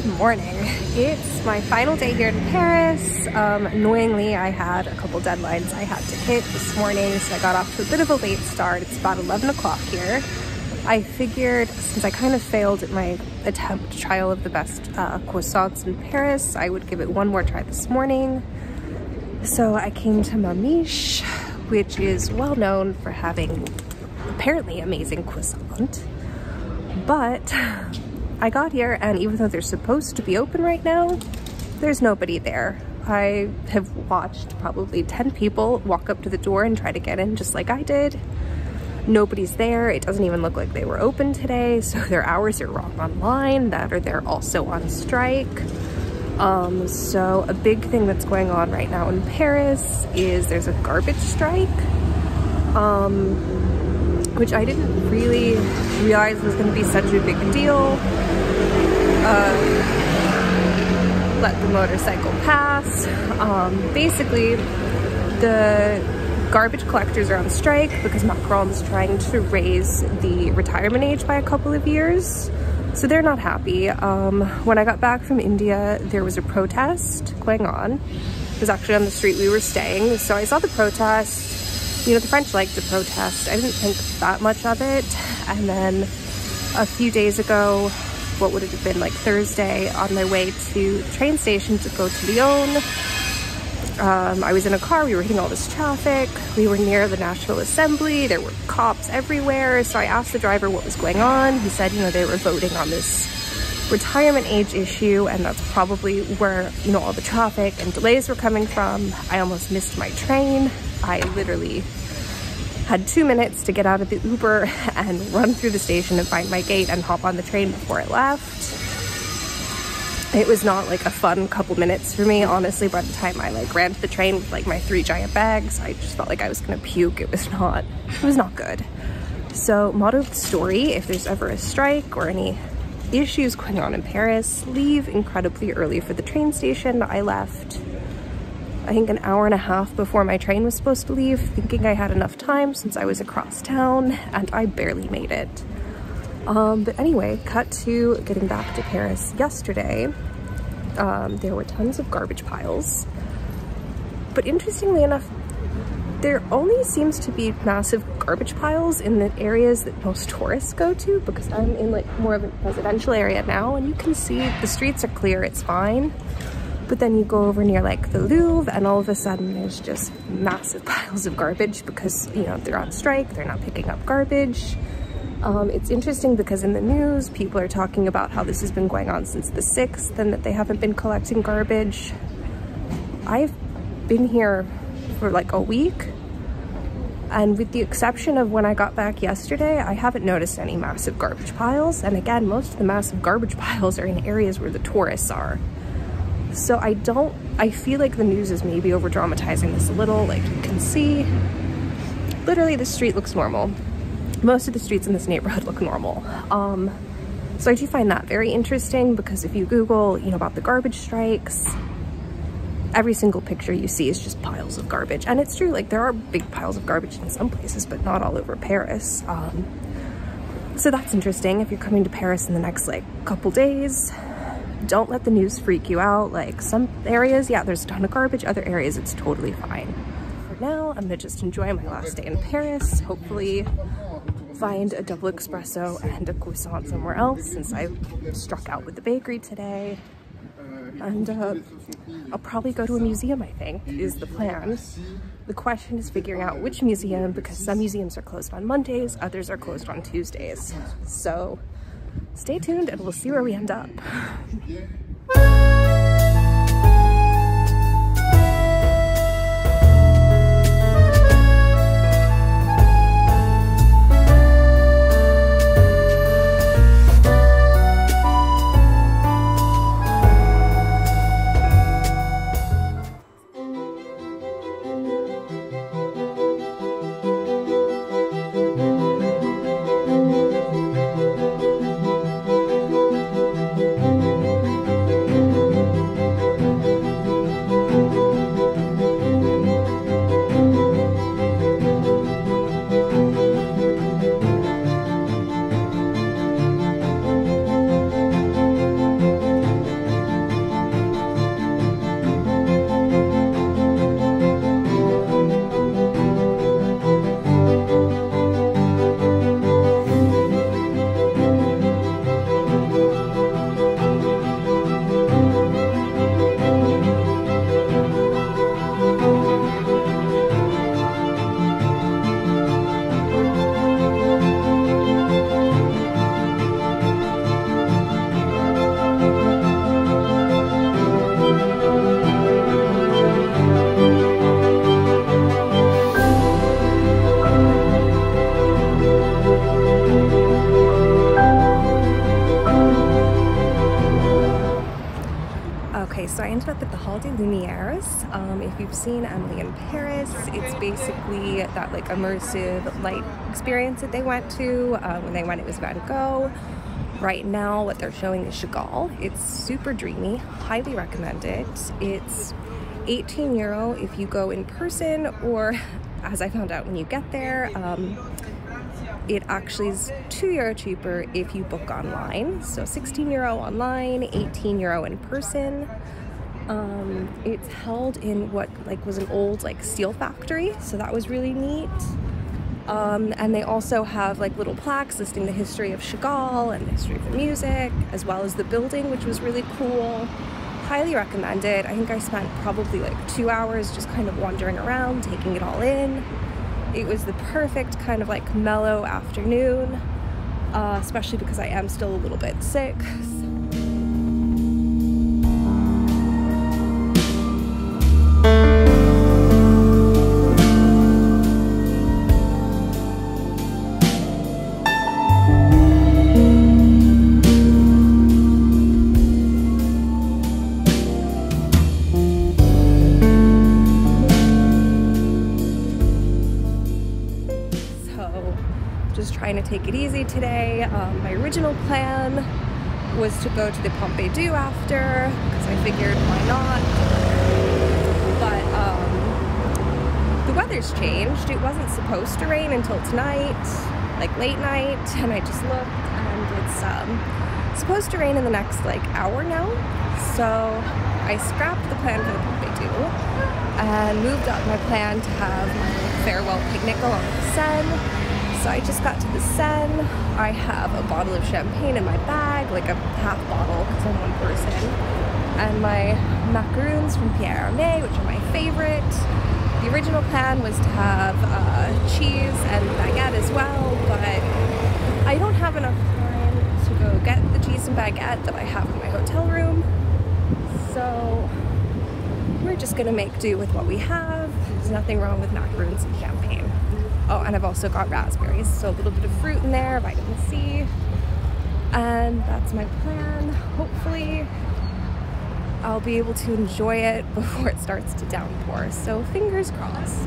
Good morning. It's my final day here in Paris. Annoyingly, I had a couple deadlines I had to hit this morning, so I got off to a bit of a late start. It's about 11 o'clock here. I figured since I kind of failed at my attempt trial of the best croissants in Paris, I would give it one more try this morning. So I came to Mamiche, which is well known for having apparently amazing croissant, but I got here and even though they're supposed to be open right now, there's nobody there. I have watched probably 10 people walk up to the door and try to get in just like I did. Nobody's there. It doesn't even look like they were open today, so their hours are wrong online, that or they're also on strike. So a big thing that's going on right now in Paris is there's a garbage strike, which I didn't really realize was going to be such a big deal. Let the motorcycle pass. Basically, the garbage collectors are on strike because Macron's trying to raise the retirement age by a couple of years. So they're not happy. When I got back from India, there was a protest going on. It was actually on the street we were staying. So I saw the protest. You know, the French like to protest. I didn't think that much of it. And then a few days ago, what would it have been like Thursday, on my way to the train station to go to Lyon, I was in a car, we were hitting all this traffic, we were near the National Assembly, there were cops everywhere, so I asked the driver what was going on. He said, you know, they were voting on this retirement age issue and that's probably where, you know, all the traffic and delays were coming from. I almost missed my train. I literally had 2 minutes to get out of the Uber and run through the station and find my gate and hop on the train before it left. It was not like a fun couple minutes for me, honestly. By the time I like ran to the train with like my 3 giant bags, I just felt like I was gonna puke. It was not good. So motto of the story, if there's ever a strike or any issues going on in Paris, leave incredibly early for the train station. I left, I think, an hour and a half before my train was supposed to leave, thinking I had enough time since I was across town, and I barely made it. But anyway, cut to getting back to Paris yesterday. There were tons of garbage piles, but interestingly enough, there only seems to be massive garbage piles in the areas that most tourists go to, because I'm in like more of a residential area now and you can see the streets are clear, it's fine. But then you go over near like the Louvre and all of a sudden there's just massive piles of garbage because, you know, they're on strike, they're not picking up garbage. It's interesting because in the news, people are talking about how this has been going on since the 6th and that they haven't been collecting garbage. I've been here for like a week, and with the exception of when I got back yesterday, I haven't noticed any massive garbage piles. And again, most of the massive garbage piles are in areas where the tourists are. So I feel like the news is maybe over-dramatizing this a little. Like you can see, literally the street looks normal. Most of the streets in this neighborhood look normal. So I do find that very interesting because if you Google, you know, about the garbage strikes, every single picture you see is just piles of garbage. And it's true, like there are big piles of garbage in some places, but not all over Paris. So that's interesting. If you're coming to Paris in the next like couple days, don't let the news freak you out. Like some areas, yeah, there's a ton of garbage. Other areas, it's totally fine. For now, I'm gonna just enjoy my last day in Paris. Hopefully find a double espresso and a croissant somewhere else since I struck out with the bakery today. And I'll probably go to a museum, I think, is the plan. The question is figuring out which museum, because some museums are closed on Mondays, others are closed on Tuesdays. So stay tuned and we'll see where we end up. I ended up at the Hall des Lumières. If you've seen Emily in Paris, it's basically that like immersive light experience that they went to. When they went, it was Van Gogh. Right now, what they're showing is Chagall. It's super dreamy, highly recommend it. It's €18 if you go in person, or as I found out when you get there, it actually is €2 cheaper if you book online. So €16 online, €18 in person. It's held in what like was an old like steel factory, so that was really neat. And they also have like little plaques listing the history of Chagall and the history of the music, as well as the building, which was really cool. Highly recommend it. I think I spent probably like 2 hours just kind of wandering around, taking it all in. It was the perfect kind of like mellow afternoon, especially because I am still a little bit sick. So. Just trying to take it easy today. My original plan was to go to the Pompidou after, because I figured why not, but the weather's changed. It wasn't supposed to rain until tonight, like late night, and I just looked and it's supposed to rain in the next like hour now, so I scrapped the plan for the Pompidou and moved up my plan to have my farewell picnic along the Seine. So I just got to the Seine. I have a bottle of champagne in my bag, like a half bottle, because I'm one person. And my macaroons from Pierre Hermé, which are my favorite. The original plan was to have cheese and baguette as well, but I don't have enough time to go get the cheese and baguette that I have in my hotel room. So we're just gonna make do with what we have. There's nothing wrong with macaroons and champagne. Oh, and I've also got raspberries, so a little bit of fruit in there, vitamin C. And that's my plan. Hopefully, I'll be able to enjoy it before it starts to downpour. So fingers crossed.